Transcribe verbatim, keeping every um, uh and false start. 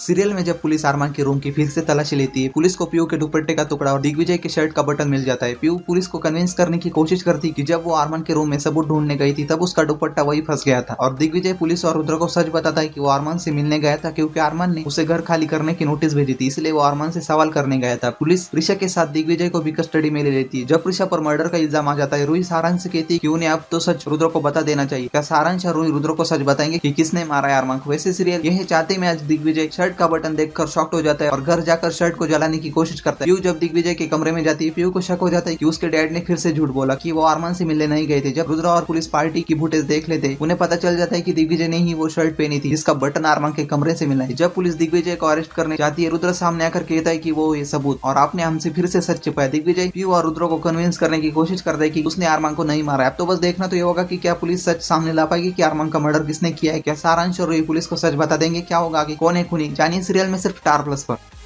Serial में जब police अरमान के रूम की फिर से तलाशी लेती है, पुलिस को पीयू के दुपट्टे का टुकड़ा और दिग्विजय के शर्ट का बटन मिल जाता है। पीयू पुलिस को कन्विंस करने की कोशिश करती कि जब वो अरमान के रूम में सबूत ढूंढने गई थी तब उसका दुपट्टा वही फंस गया था, और दिग्विजय पुलिस और रुद्र को सच बताता है कि वो अरमान से मिलने गया था क्योंकि अरमान ने उसे घर खाली करने की नोटिस भेजी थी, इसलिए वो अरमान से सवाल करने गया था। पुलिस ऋषा के साथ दिग्विजय को भी कस्टडी में ले लेती है। जब ऋषा पर मर्डर का इल्जाम आ जाता है, रूही सारांश से कहती है कि उन्हें अब तो सच रुद्र को बता देना चाहिए। क्या सारांश और रूही रुद्र को सच बताएंगे कि किसने मारा है अरमान को? वैसे सीरियल यही चाहते में आज दिग्विजय शर्ट का बटन देखकर शॉक्ट हो जाता है और घर जाकर शर्ट को जलाने की कोशिश करता है। पीयू जब दिग्विजय के कमरे में जाती है, पीयू को शक हो जाता है कि उसके डैड ने फिर से झूठ बोला कि वो अरमान से मिलने नहीं गए थे। जब रुद्र और पुलिस पार्टी की फुटेज देख लेते उन्हें पता चल जाता है कि दिग्विजय ने ही वो शर्ट पहनी थी जिसका बटन अरमान के कमरे से मिला है। जब पुलिस दिग्विजय को अरेस्ट करने जाती है, रुद्र सामने आकर कहता है कि वो ये सबूत और आपने हमसे फिर से सच छिपाया। दिग्विजय पीयू और रुद्र को कन्विंस करने की कोशिश करता है कि उसने अरमान को नहीं मारा। अब तो बस देखना तो ये होगा कि क्या पुलिस सच सामने ला पाएगी कि अरमान का मर्डर किसने किया है। क्या सारांश और रूही पुलिस को सच बता देंगे? क्या होगा आगे? कौन है खूनी? जानिए सीरियल में सिर्फ स्टार प्लस पर।